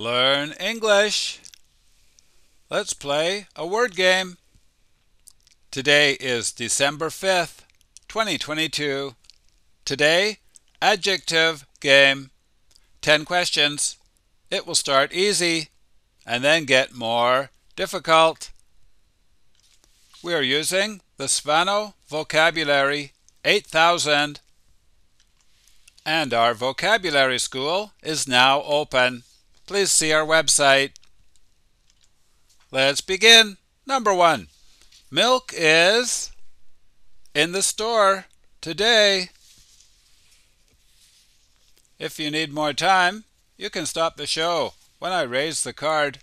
Learn English. Let's play a word game. Today is December 5th, 2022. Today, adjective game. 10 questions. It will start easy and then get more difficult. We are using the Svanoe Vocabulary 8000, and our vocabulary school is now open. Please see our website. Let's begin. Number 1. Milk is in the store today. If you need more time, you can stop the show when I raise the card.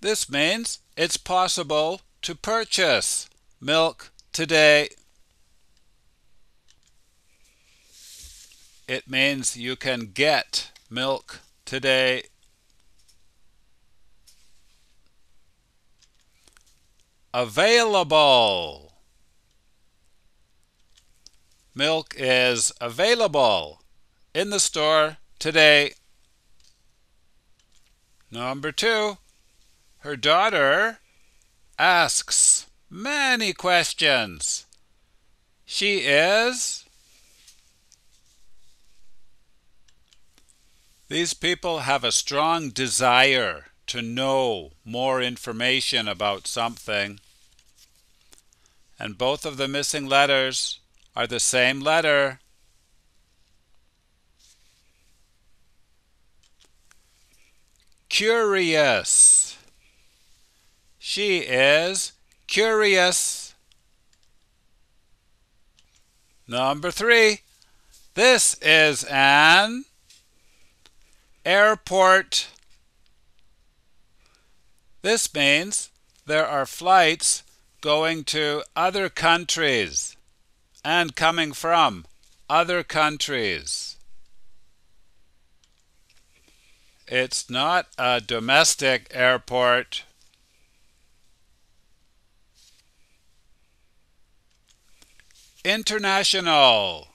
This means it's possible to purchase milk today. It means you can get milk today. Available. Milk is available in the store today. Number 2. Her daughter asks many questions. She is... These people have a strong desire to know more information about something. And both of the missing letters are the same letter. Curious. She is curious. Number 3. This is an airport. This means there are flights going to other countries and coming from other countries. It's not a domestic airport. International.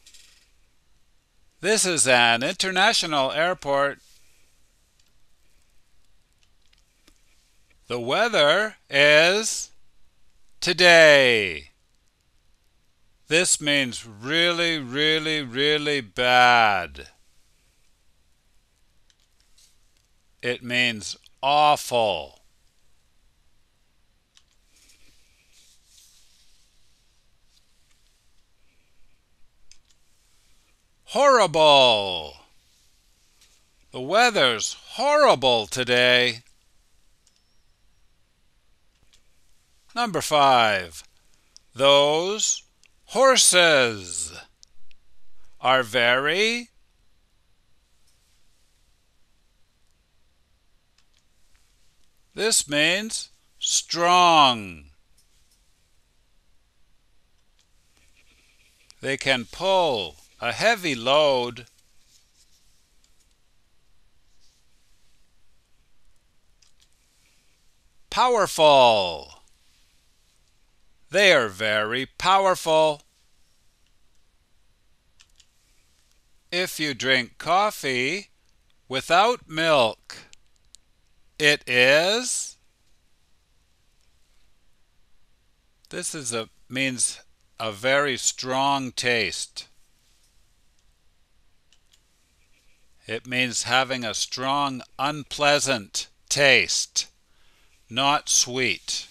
This is an international airport. The weather is today. This means really, really, really bad. It means awful. Horrible. The weather's horrible today. Number 5. Those horses are very . This means strong. They can pull a heavy load. Powerful. They are very powerful. If you drink coffee without milk, it is... This means a very strong taste. It means having a strong, unpleasant taste, not sweet.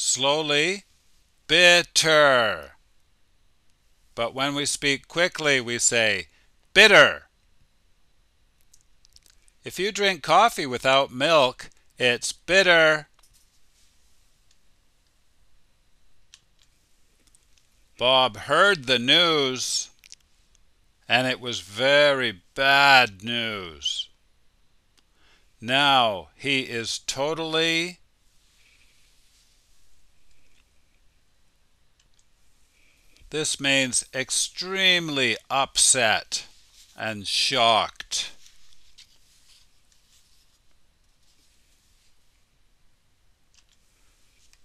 Slowly, bitter. But when we speak quickly, we say bitter. If you drink coffee without milk, it's bitter. Bob heard the news, and it was very bad news. Now he is totally . This means extremely upset and shocked.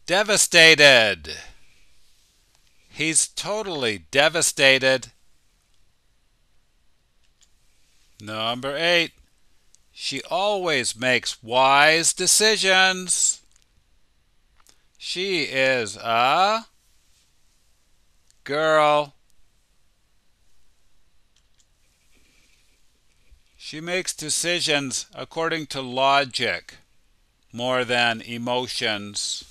Devastated. He's totally devastated. Number 8. She always makes wise decisions. She is a girl. She makes decisions according to logic more than emotions.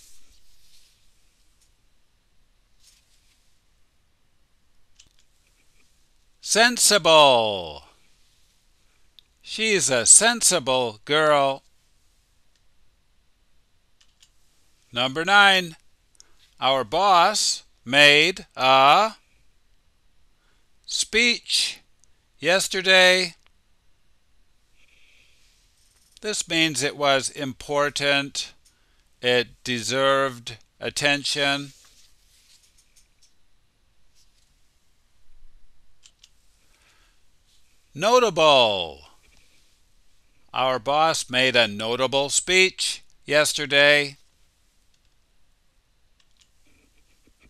Sensible. She's a sensible girl. Number 9. Our boss made a speech yesterday. This means it was important. It deserved attention. Notable. Our boss made a notable speech yesterday.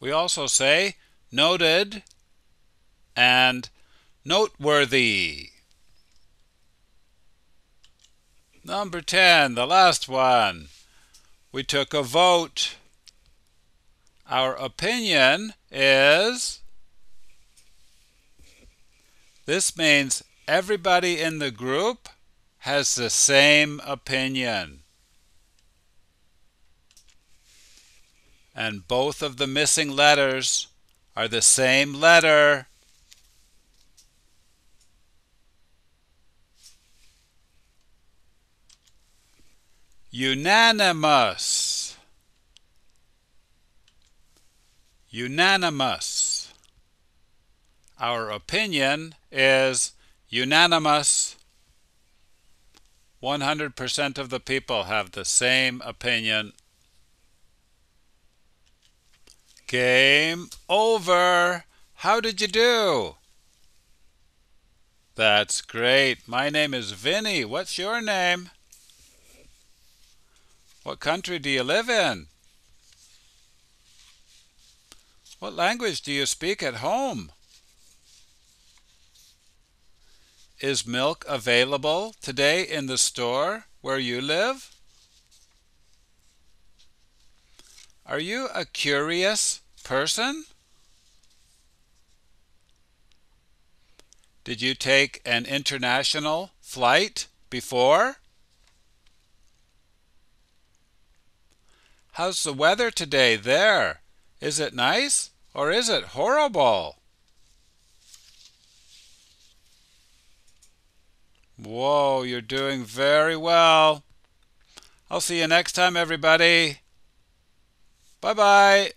We also say noted and noteworthy. Number 10, the last one. We took a vote. Our opinion is. This means everybody in the group has the same opinion. And both of the missing letters are the same letter. Unanimous. Unanimous. Our opinion is unanimous. 100% of the people have the same opinion. Game over. How did you do? That's great. My name is Vinny. What's your name? What country do you live in? What language do you speak at home? Is milk available today in the store where you live? Are you a curious person? Did you take an international flight before? How's the weather today there? Is it nice or is it horrible? Whoa, you're doing very well. I'll see you next time, everybody. Bye-bye.